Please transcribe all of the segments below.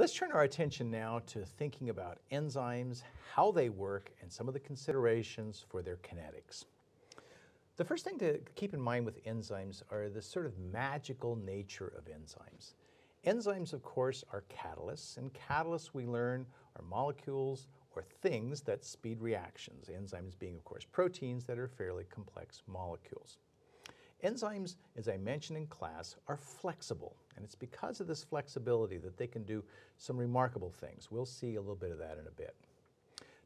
Let's turn our attention now to thinking about enzymes, how they work, and some of the considerations for their kinetics. The first thing to keep in mind with enzymes are the sort of magical nature of enzymes. Enzymes, of course, are catalysts, and catalysts, we learn, are molecules or things that speed reactions, enzymes being, of course, proteins that are fairly complex molecules. Enzymes, as I mentioned in class, are flexible, and it's because of this flexibility that they can do some remarkable things. We'll see a little bit of that in a bit.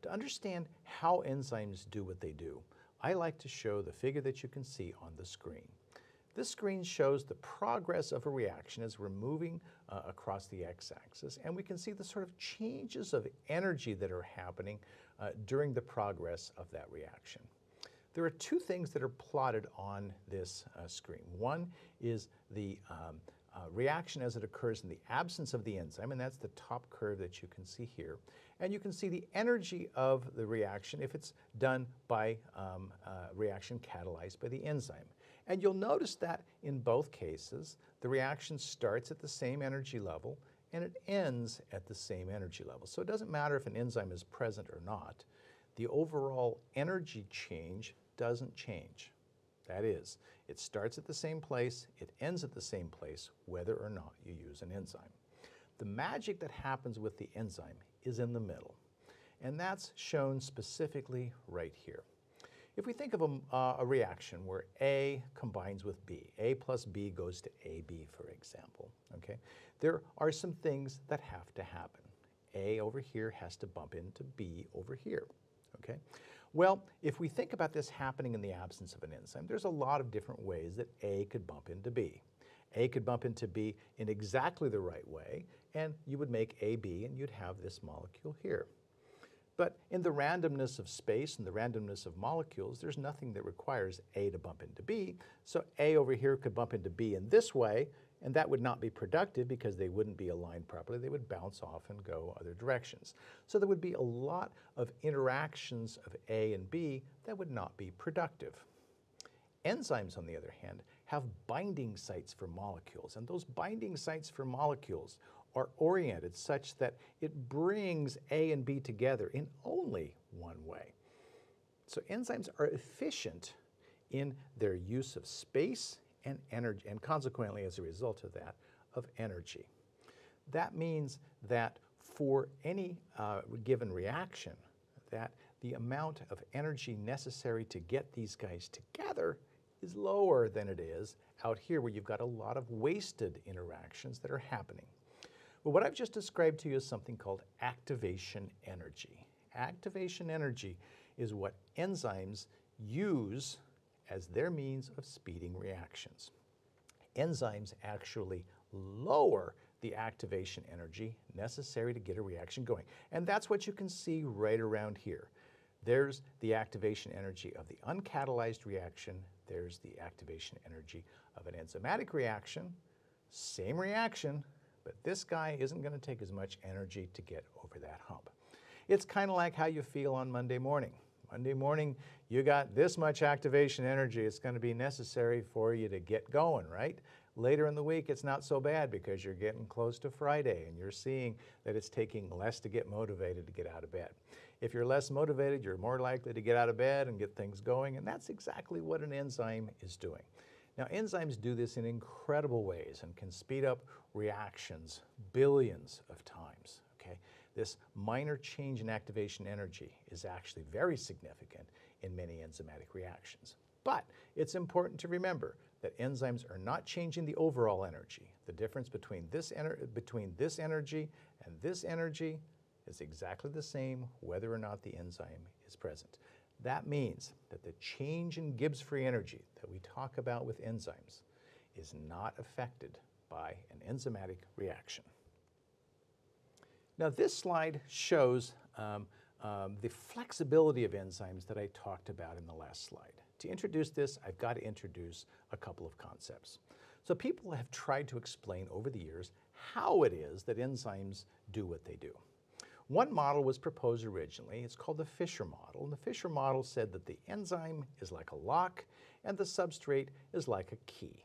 To understand how enzymes do what they do, I like to show the figure that you can see on the screen. This screen shows the progress of a reaction as we're moving across the x-axis, and we can see the sort of changes of energy that are happening during the progress of that reaction. There are two things that are plotted on this screen. One is the reaction as it occurs in the absence of the enzyme, and that's the top curve that you can see here. And you can see the energy of the reaction if it's done by reaction catalyzed by the enzyme. And you'll notice that in both cases, the reaction starts at the same energy level and it ends at the same energy level. So it doesn't matter if an enzyme is present or not. The overall energy change doesn't change. That is, it starts at the same place, it ends at the same place, whether or not you use an enzyme. The magic that happens with the enzyme is in the middle, and that's shown specifically right here. If we think of a reaction where A combines with B, A plus B goes to AB, for example, okay? There are some things that have to happen. A over here has to bump into B over here, okay? Well, if we think about this happening in the absence of an enzyme, there's a lot of different ways that A could bump into B. A could bump into B in exactly the right way, and you would make AB, and you'd have this molecule here. But in the randomness of space and the randomness of molecules, there's nothing that requires A to bump into B. So A over here could bump into B in this way, and that would not be productive because they wouldn't be aligned properly. They would bounce off and go other directions. So there would be a lot of interactions of A and B that would not be productive. Enzymes, on the other hand, have binding sites for molecules, and those binding sites for molecules are oriented such that it brings A and B together in only one way. So enzymes are efficient in their use of space and energy, and consequently, as a result of that, of energy. That means that for any given reaction, that the amount of energy necessary to get these guys together is lower than it is out here where you've got a lot of wasted interactions that are happening. Well, what I've just described to you is something called activation energy. Activation energy is what enzymes use as their means of speeding reactions. Enzymes actually lower the activation energy necessary to get a reaction going. And that's what you can see right around here. There's the activation energy of the uncatalyzed reaction. There's the activation energy of an enzymatic reaction. Same reaction, but this guy isn't going to take as much energy to get over that hump. It's kind of like how you feel on Monday morning. Monday morning, you got this much activation energy, it's going to be necessary for you to get going, right? Later in the week, it's not so bad because you're getting close to Friday and you're seeing that it's taking less to get motivated to get out of bed. If you're less motivated, you're more likely to get out of bed and get things going, and that's exactly what an enzyme is doing. Now, enzymes do this in incredible ways and can speed up reactions billions of times, okay? This minor change in activation energy is actually very significant in many enzymatic reactions. But it's important to remember that enzymes are not changing the overall energy. The difference between this energy and this energy is exactly the same whether or not the enzyme is present. That means that the change in Gibbs free energy that we talk about with enzymes is not affected by an enzymatic reaction. Now, this slide shows the flexibility of enzymes that I talked about in the last slide. To introduce this, I've got to introduce a couple of concepts. So people have tried to explain over the years how it is that enzymes do what they do. One model was proposed originally. It's called the Fisher model. And the Fisher model said that the enzyme is like a lock and the substrate is like a key.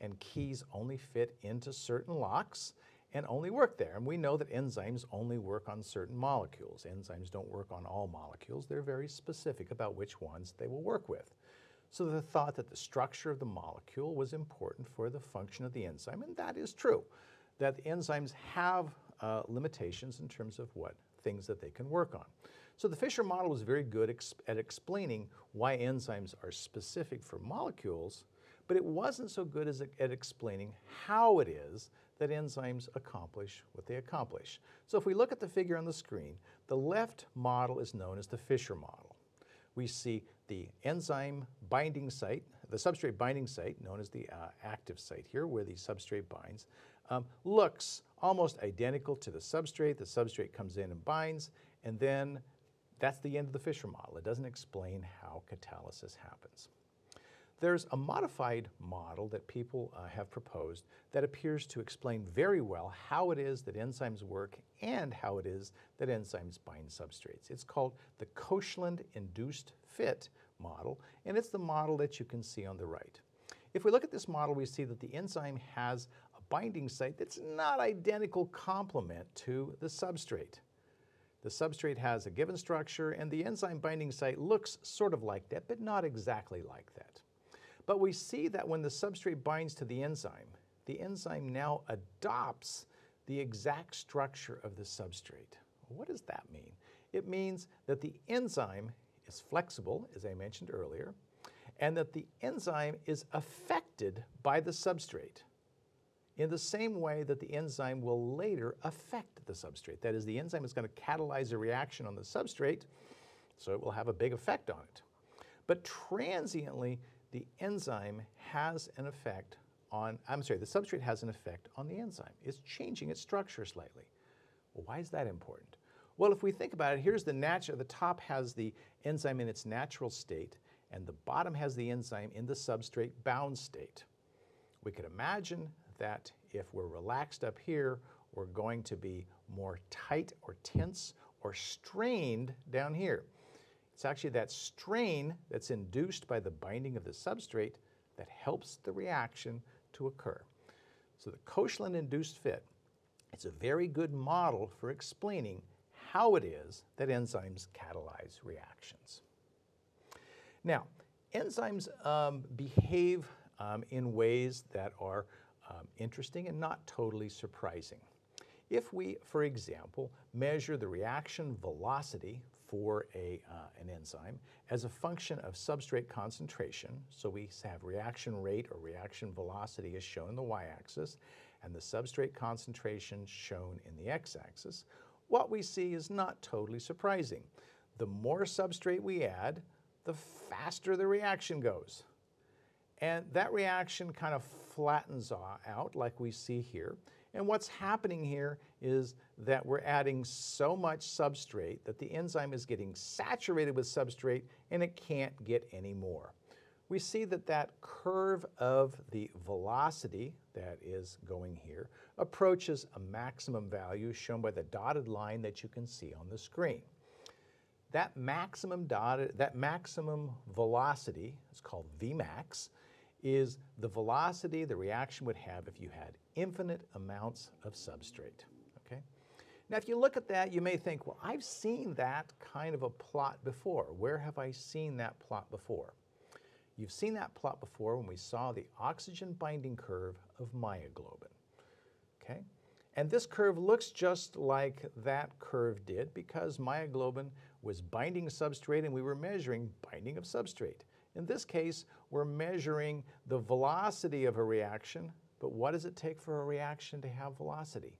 And keys only fit into certain locks, and only work there. And we know that enzymes only work on certain molecules. Enzymes don't work on all molecules. They're very specific about which ones they will work with. So the thought that the structure of the molecule was important for the function of the enzyme, and that is true, that the enzymes have limitations in terms of what things that they can work on. So the Fisher model was very good at explaining why enzymes are specific for molecules, but it wasn't so good at explaining how it is that enzymes accomplish what they accomplish. So if we look at the figure on the screen, the left model is known as the Fisher model. We see the enzyme binding site, the substrate binding site, known as the active site here, where the substrate binds, looks almost identical to the substrate. The substrate comes in and binds, and then that's the end of the Fisher model. It doesn't explain how catalysis happens. There's a modified model that people have proposed that appears to explain very well how it is that enzymes work and how it is that enzymes bind substrates. It's called the Koshland Induced Fit Model, and it's the model that you can see on the right. If we look at this model, we see that the enzyme has a binding site that's not identical complement to the substrate. The substrate has a given structure, and the enzyme binding site looks sort of like that, but not exactly like that. But we see that when the substrate binds to the enzyme now adopts the exact structure of the substrate. What does that mean? It means that the enzyme is flexible, as I mentioned earlier, and that the enzyme is affected by the substrate in the same way that the enzyme will later affect the substrate. That is, the enzyme is going to catalyze a reaction on the substrate, so it will have a big effect on it. But transiently, the enzyme has an effect on, the substrate has an effect on the enzyme. It's changing its structure slightly. Well, why is that important? Well, if we think about it, here's the top has the enzyme in its natural state, and the bottom has the enzyme in the substrate bound state. We could imagine that if we're relaxed up here, we're going to be more tight or tense or strained down here. It's actually that strain that's induced by the binding of the substrate that helps the reaction to occur. So the Koshland induced fit, it's a very good model for explaining how it is that enzymes catalyze reactions. Now, enzymes behave in ways that are interesting and not totally surprising. If we, for example, measure the reaction velocity for an enzyme as a function of substrate concentration, so we have reaction rate or reaction velocity is shown in the y-axis, and the substrate concentration shown in the x-axis, what we see is not totally surprising. The more substrate we add, the faster the reaction goes. And that reaction kind of flattens out like we see here. And what's happening here is that we're adding so much substrate that the enzyme is getting saturated with substrate and it can't get any more. We see that that curve of the velocity that is going here approaches a maximum value shown by the dotted line that you can see on the screen. That maximum velocity, it's called Vmax, is the velocity the reaction would have if you had infinite amounts of substrate, okay? Now, if you look at that, you may think, well, I've seen that kind of a plot before. Where have I seen that plot before? You've seen that plot before when we saw the oxygen binding curve of myoglobin, okay? And this curve looks just like that curve did because myoglobin was binding substrate and we were measuring binding of substrate. In this case, we're measuring the velocity of a reaction, but what does it take for a reaction to have velocity?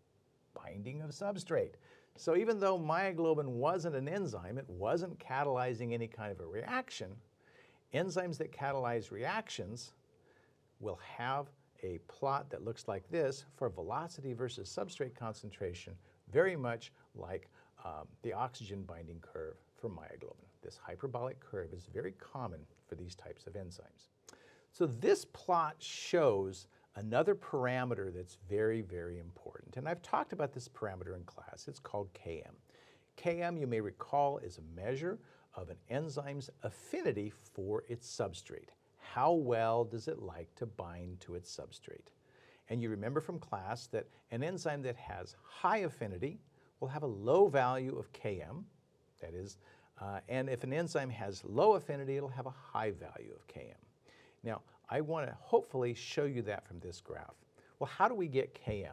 Binding of substrate. So even though myoglobin wasn't an enzyme, it wasn't catalyzing any kind of a reaction, enzymes that catalyze reactions will have a plot that looks like this for velocity versus substrate concentration, very much like the oxygen binding curve for myoglobin. This hyperbolic curve is very common for these types of enzymes. So this plot shows another parameter that's very, very important. And I've talked about this parameter in class. It's called Km. Km, you may recall, is a measure of an enzyme's affinity for its substrate. How well does it like to bind to its substrate? And you remember from class that an enzyme that has high affinity will have a low value of Km, that is, and if an enzyme has low affinity, it'll have a high value of Km. Now, I want to hopefully show you that from this graph. Well, how do we get Km?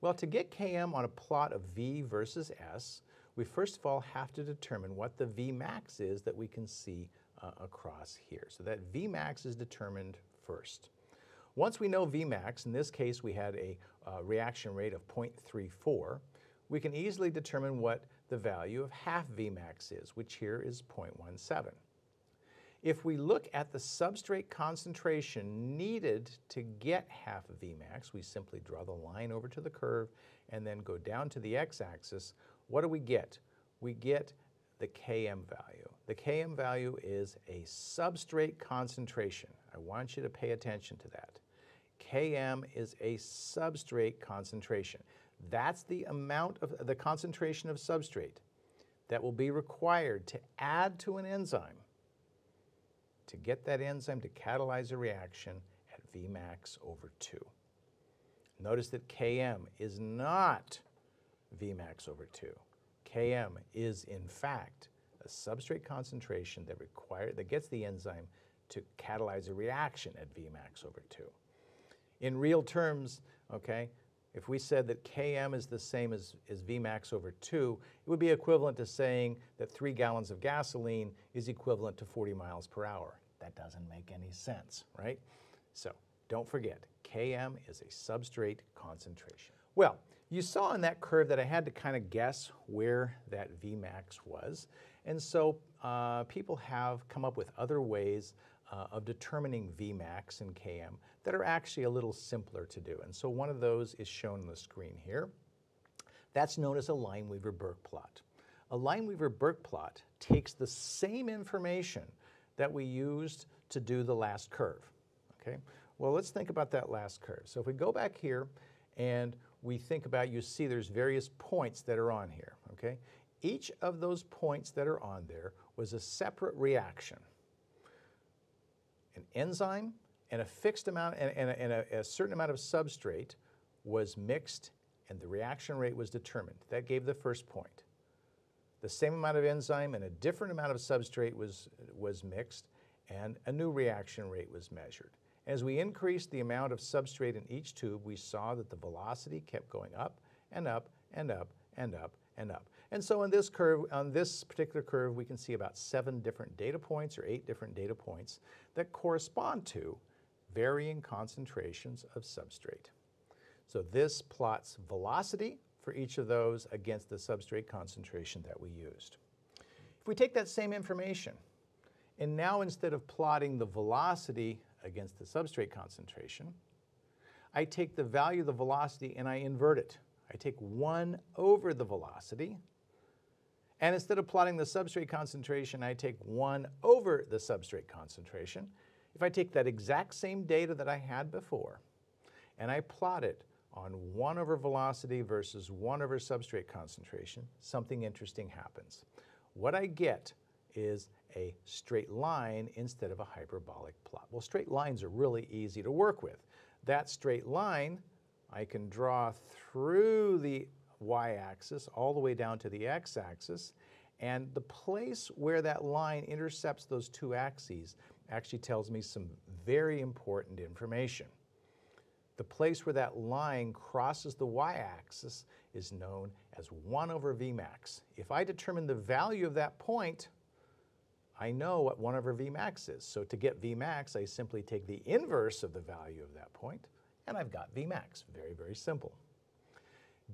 Well, to get Km on a plot of V versus S, we first of all have to determine what the Vmax is that we can see across here. So that Vmax is determined first. Once we know Vmax, in this case we had a reaction rate of 0.34, we can easily determine what the value of half Vmax is, which here is 0.17. If we look at the substrate concentration needed to get half of Vmax, we simply draw the line over to the curve and then go down to the x-axis. What do we get? We get the Km value. The Km value is a substrate concentration. I want you to pay attention to that. Km is a substrate concentration. That's the amount of the concentration of substrate that will be required to add to an enzyme to get that enzyme to catalyze a reaction at Vmax over 2. Notice that Km is not Vmax over 2. Km is, in fact, a substrate concentration that gets the enzyme to catalyze a reaction at Vmax over 2. In real terms, okay, if we said that Km is the same as Vmax over 2, it would be equivalent to saying that 3 gallons of gasoline is equivalent to 40 miles per hour. That doesn't make any sense, right? So don't forget, Km is a substrate concentration. Well, you saw on that curve that I had to kind of guess where that Vmax was, and so people have come up with other ways of determining Vmax and Km that are actually a little simpler to do, and so one of those is shown on the screen here. That's known as a Lineweaver-Burk plot. A Lineweaver-Burk plot takes the same information that we used to do the last curve. Okay? Well, let's think about that last curve. So if we go back here and we think about, you see there's various points that are on here, okay? Each of those points that are on there was a separate reaction. An enzyme and a fixed amount and a certain amount of substrate was mixed and the reaction rate was determined. That gave the first point. The same amount of enzyme and a different amount of substrate was mixed and a new reaction rate was measured. As we increased the amount of substrate in each tube, we saw that the velocity kept going up and up and up and up and up. And so in this curve, on this particular curve, we can see about 7 different data points or 8 different data points that correspond to varying concentrations of substrate. So this plots velocity for each of those against the substrate concentration that we used. If we take that same information and now instead of plotting the velocity against the substrate concentration, I take the value of the velocity and I invert it. I take 1 over the velocity, and instead of plotting the substrate concentration, I take 1 over the substrate concentration. If I take that exact same data that I had before, and I plot it on 1 over velocity versus 1 over substrate concentration, something interesting happens. What I get is a straight line instead of a hyperbolic plot. Well, straight lines are really easy to work with. That straight line I can draw through the y-axis all the way down to the x-axis, and the place where that line intercepts those two axes actually tells me some very important information. The place where that line crosses the y-axis is known as 1 over Vmax. If I determine the value of that point, I know what 1 over Vmax is. So to get Vmax, I simply take the inverse of the value of that point, and I've got Vmax. Very, very simple.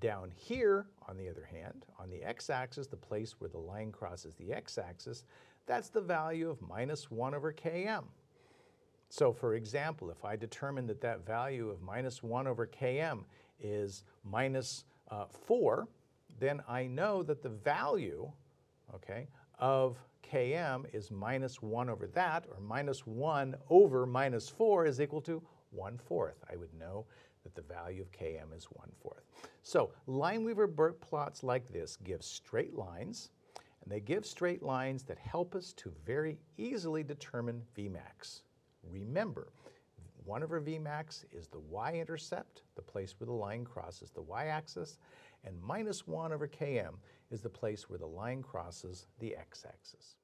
Down here, on the other hand, on the x-axis, the place where the line crosses the x-axis, that's the value of minus 1 over Km. So for example, if I determine that that value of minus 1 over Km is minus 4, then I know that the value, okay, of Km is minus 1 over that, or minus 1 over minus 4 is equal to 1/4. I would know that the value of Km is 1/4. So Lineweaver-Burk plots like this give straight lines, and they give straight lines that help us to very easily determine Vmax. Remember, One of her Vmax is the y-intercept, the place where the line crosses the y-axis, and minus 1 over Km is the place where the line crosses the x-axis.